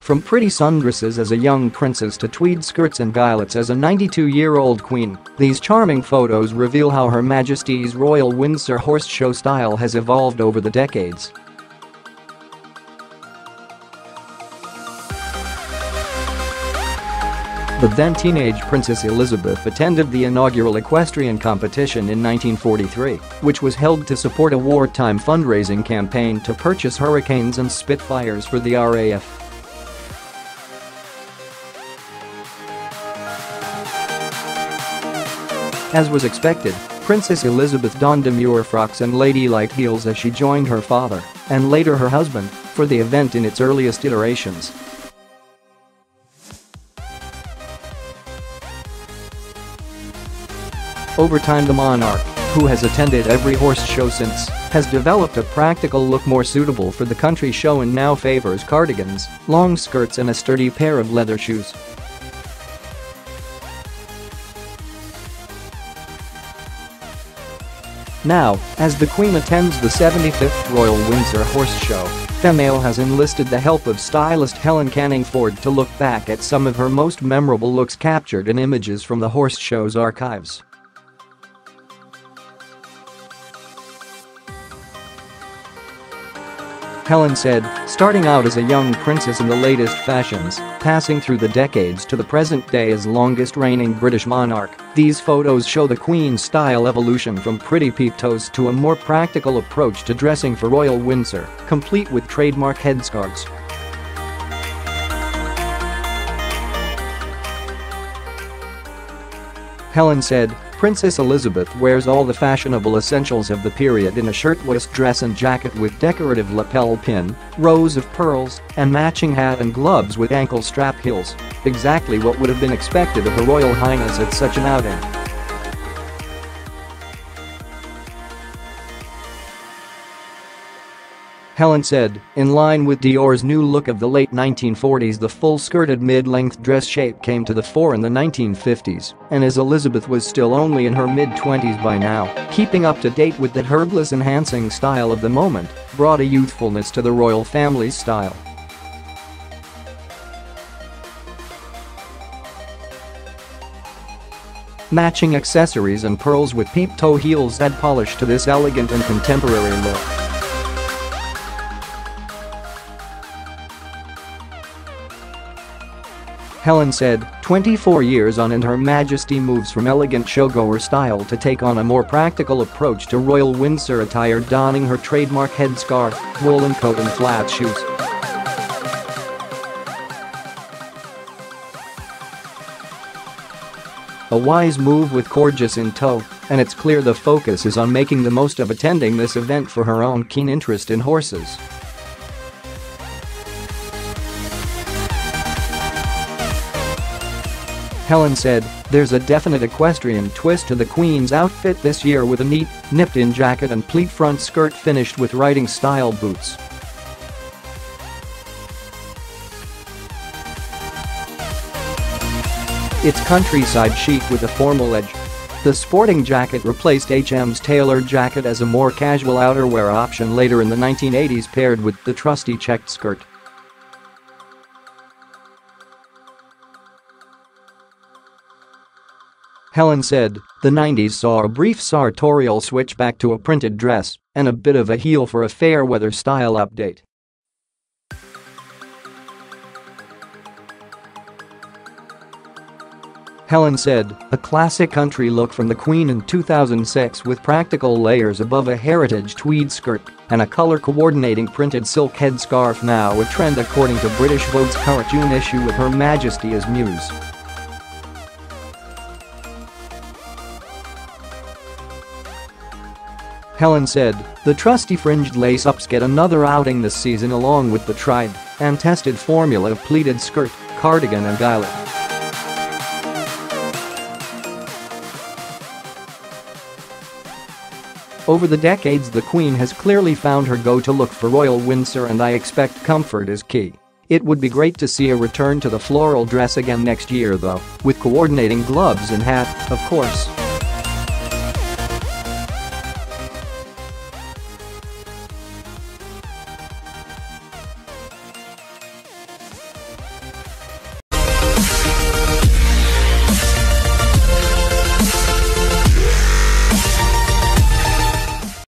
From pretty sundresses as a young princess to tweed skirts and violets as a 92-year-old queen, these charming photos reveal how Her Majesty's Royal Windsor Horse Show style has evolved over the decades. The then-teenage Princess Elizabeth attended the inaugural equestrian competition in 1943, which was held to support a wartime fundraising campaign to purchase Hurricanes and Spitfires for the RAF. As was expected, Princess Elizabeth donned demure frocks and ladylike heels as she joined her father, and later her husband, for the event in its earliest iterations. Over time, the monarch, who has attended every horse show since, has developed a practical look more suitable for the country show and now favors cardigans, long skirts and a sturdy pair of leather shoes. Now, as the Queen attends the 75th Royal Windsor Horse Show, FEMAIL has enlisted the help of stylist Helen Canning Ford to look back at some of her most memorable looks captured in images from the horse show's archives. Helen said, "Starting out as a young princess in the latest fashions, passing through the decades to the present day as longest reigning British monarch, these photos show the Queen's style evolution from pretty peep-toes to a more practical approach to dressing for Royal Windsor, complete with trademark headscarves." Helen said, "Princess Elizabeth wears all the fashionable essentials of the period in a shirtwaist dress and jacket with decorative lapel pin, rows of pearls, and matching hat and gloves with ankle strap heels. Exactly what would have been expected of Her Royal Highness at such an outing." Helen said, "In line with Dior's new look of the late 1940s, the full-skirted mid-length dress shape came to the fore in the 1950s, and as Elizabeth was still only in her mid-20s by now, keeping up to date with that herbless-enhancing style of the moment brought a youthfulness to the royal family's style." Matching accessories and pearls with peep-toe heels add polish to this elegant and contemporary look. Helen said, "24 years on and Her Majesty moves from elegant showgoer style to take on a more practical approach to Royal Windsor attire, donning her trademark headscarf, woolen coat and flat shoes." "A wise move with Corgi in tow, and it's clear the focus is on making the most of attending this event for her own keen interest in horses." Helen said, "There's a definite equestrian twist to the Queen's outfit this year with a neat, nipped-in jacket and pleat front skirt finished with riding-style boots." "It's countryside chic with a formal edge. The sporting jacket replaced HM's tailored jacket as a more casual outerwear option later in the 1980s, paired with the trusty checked skirt." Helen said, "The 90s saw a brief sartorial switch back to a printed dress and a bit of a heel for a fair weather style update." Helen said, "A classic country look from the Queen in 2006 with practical layers above a heritage tweed skirt and a color-coordinating printed silk headscarf, now a trend according to British Vogue's current June issue with Her Majesty as muse." Helen said, "The trusty fringed lace-ups get another outing this season along with the tried and tested formula of pleated skirt, cardigan and gilet." "Over the decades, the Queen has clearly found her go-to look for Royal Windsor, and I expect comfort is key. It would be great to see a return to the floral dress again next year though, with coordinating gloves and hat, of course."